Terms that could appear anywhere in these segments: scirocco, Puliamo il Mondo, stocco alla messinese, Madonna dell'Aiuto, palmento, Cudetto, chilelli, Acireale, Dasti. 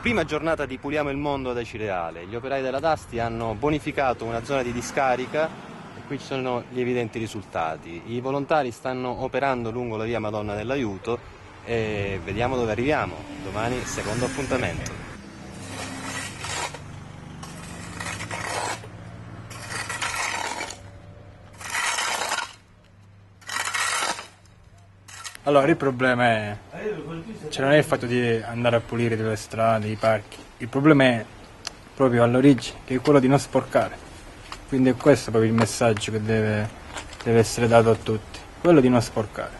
Prima giornata di Puliamo il Mondo ad Acireale. Gli operai della Dasti hanno bonificato una zona di discarica e qui ci sono gli evidenti risultati. I volontari stanno operando lungo la via Madonna dell'Aiuto e vediamo dove arriviamo. Domani, secondo appuntamento. Allora, il problema è, cioè, non è il fatto di andare a pulire delle strade, i parchi, il problema è proprio all'origine, che è quello di non sporcare. Quindi è questo proprio il messaggio che deve essere dato a tutti, quello di non sporcare.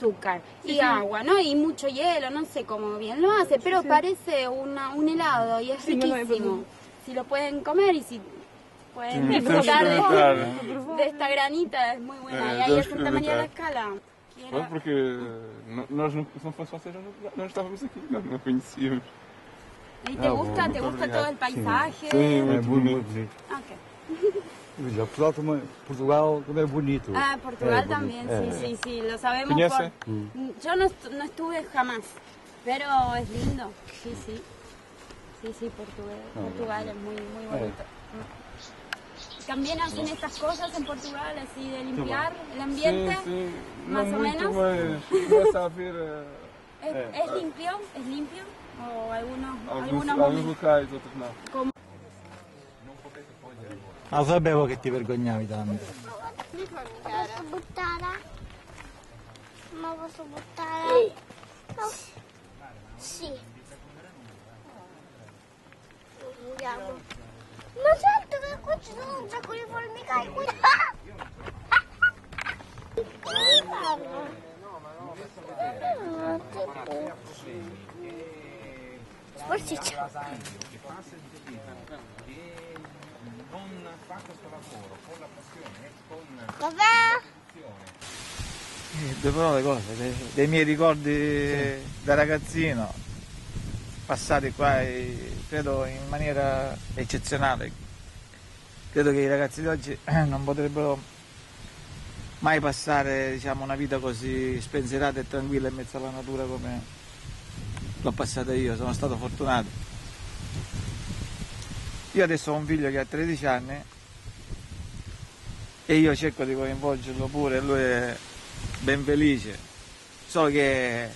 Azúcar y sí, agua, ¿no? Y mucho hielo, no sé cómo bien lo hace, pero sí, parece un helado y es sí, riquísimo. No, si lo pueden comer y si pueden disfrutar de esta granita, es muy buena. Y ahí es Santa María de la Escala. Era... Porque nós no, se no fuese a hacer, no estábamos aquí, no coincidíamos. ¿Y te gusta? Bueno, ¿te gusta obrigado. Todo el paisaje? Sí, sí, muy bonito. Portugal también, Portugal también es bonito. Ah, Portugal es también, bonito. Sí, sí, sí, lo sabemos. ¿Conoce? Yo no estuve jamás, pero es lindo, sí, sí. Sí, sí, Portugal es muy bonito. También hacen estas cosas en Portugal, así de limpiar el ambiente, sí, sí. Más o menos. ¿Es limpio? ¿O algunos locales, otros no? Como... Lo sapevo che ti vergognavi tanto. Posso buttare? Ma posso buttare? Oh. Sì. Andiamo. Ma sento che qua ci sono un sacco di formicai. Che fanno? Ma tipo... Sporciccia. Non fa questo lavoro con la passione, con la due parole cose dei miei ricordi, sì, da ragazzino passati qua, e credo in maniera eccezionale. Credo che i ragazzi di oggi non potrebbero mai passare, diciamo, una vita così spensierata e tranquilla in mezzo alla natura come l'ho passata io. Sono stato fortunato. Io adesso ho un figlio che ha 13 anni e io cerco di coinvolgerlo pure, lui è ben felice, solo che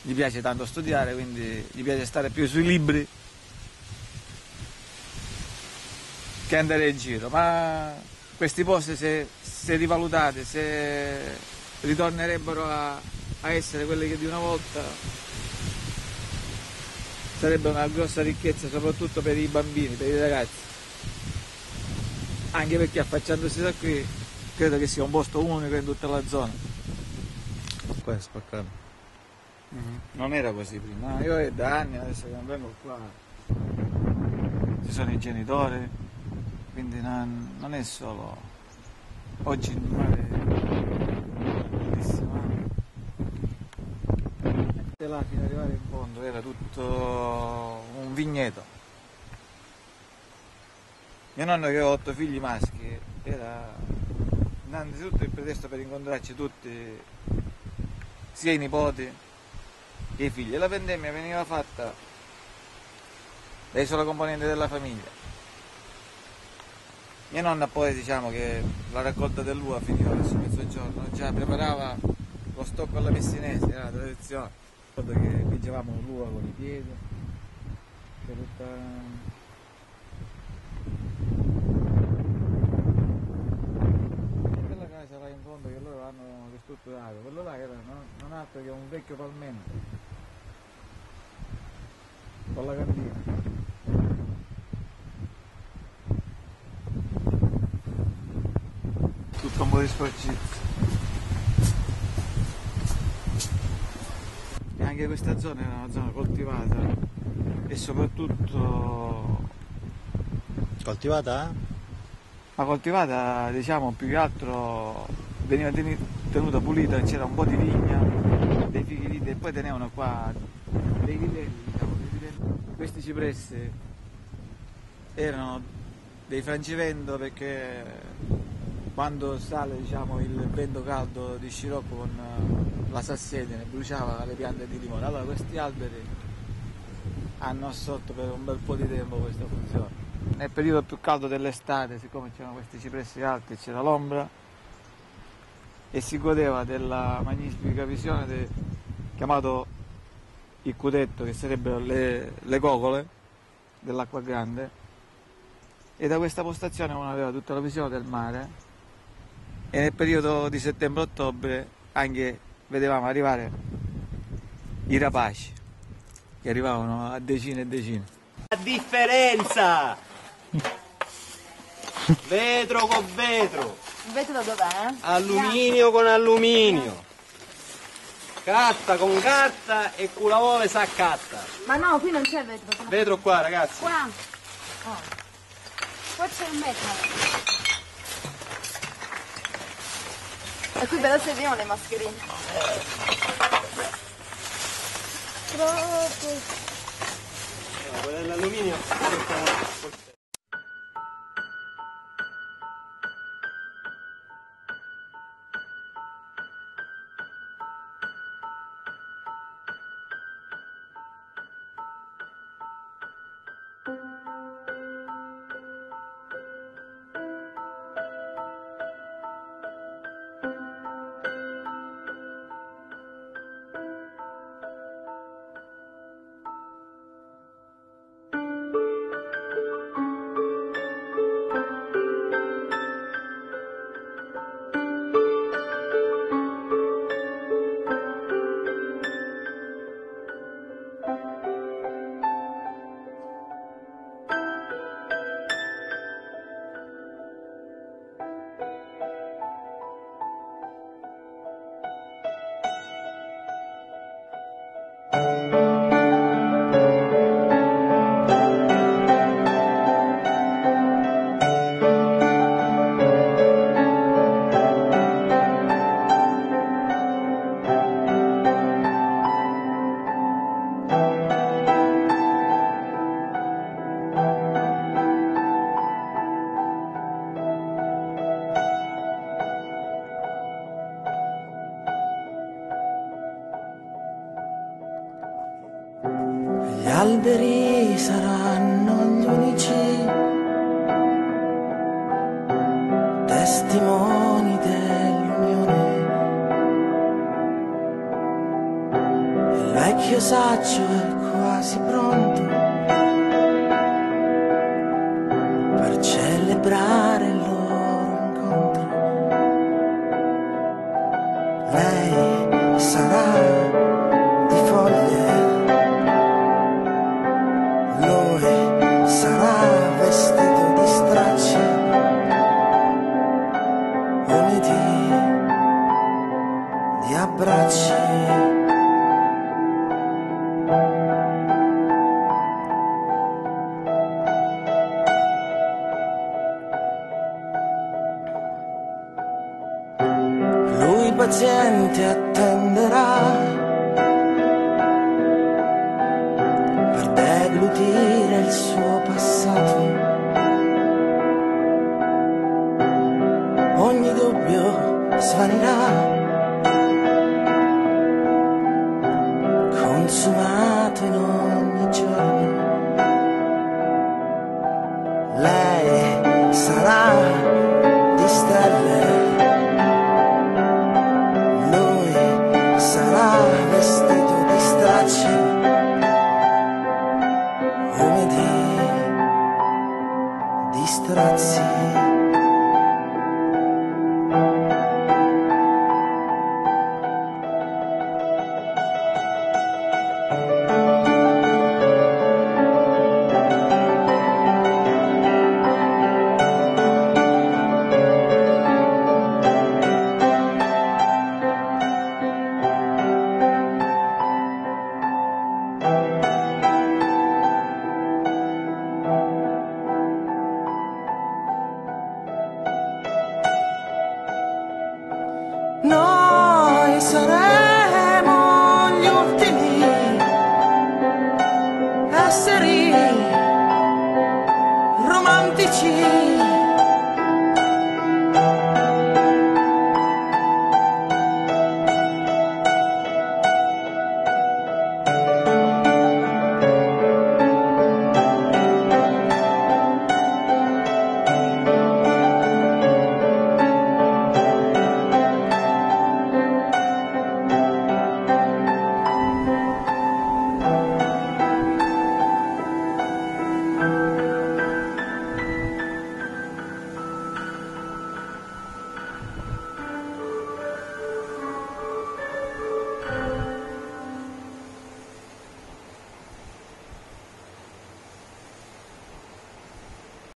gli piace tanto studiare, quindi gli piace stare più sui libri che andare in giro. Ma questi posti, se rivalutate, se ritornerebbero a essere quelli che di una volta, sarebbe una grossa ricchezza soprattutto per i bambini, per i ragazzi, anche perché affacciandosi da qui credo che sia un posto unico in tutta la zona. Qua è spaccato. Non era così prima. Io è da anni adesso che non vengo qua, ci sono i genitori, quindi non è solo oggi il mare è bellissimo. Là fino ad arrivare in fondo era tutto un vigneto. Mio nonno, che ho 8 figli maschi, era innanzitutto il pretesto per incontrarci tutti, sia i nipoti che i figli. La vendemmia veniva fatta dai soli componenti della famiglia. Mia nonna poi, diciamo che la raccolta dell'uva finiva verso mezzogiorno, già preparava lo stocco alla messinese, era la tradizione. Ricordo che pigiavamo l'uva con i piedi, c'è tutta... Quella casa là in fondo che loro hanno ristrutturato, quello là era non altro che un vecchio palmento, con la cantina. Tutto un po' di sporcizia. Anche questa zona era una zona coltivata e soprattutto... Coltivata? Ma coltivata, diciamo, più che altro veniva tenuta tenuta pulita, c'era un po' di vigna, dei fichi, e poi tenevano qua dei chilelli, diciamo, questi cipressi erano dei frangivento, perché quando sale, diciamo, il vento caldo di scirocco con la sassedine bruciava le piante di limone. Allora questi alberi hanno sotto per un bel po' di tempo questa funzione. Nel periodo più caldo dell'estate, siccome c'erano questi cipressi alti, c'era l'ombra e si godeva della magnifica visione chiamato il Cudetto, che sarebbero le gogole dell'acqua grande, e da questa postazione uno aveva tutta la visione del mare, e nel periodo di settembre-ottobre anche vedevamo arrivare i rapaci, che arrivavano a decine e decine. La differenza! Vetro con vetro! Il vetro da dov'è? Alluminio con alluminio! Carta con carta e culavole s'accatta! Ma no, qui non c'è vetro! Sono... Vetro qua, ragazzi! Qua! Oh. Qua c'è il vetro! E qui però servivano le mascherine. Troppo. Quella dell'alluminio. Gli alberi saranno gli unici testimoni dell'unione. Il vecchio saggio è quasi pronto per celebrare il loro incontro. Lei sarà di foglie, lui sarà vestito di stracci uniti di abbracci. Lui paziente attenderà dire il suo passato, ogni dubbio svanirà, consumato in ogni giorno. Lei sarà di stelle, lui sarà vestito di stracci di strazzi. baci.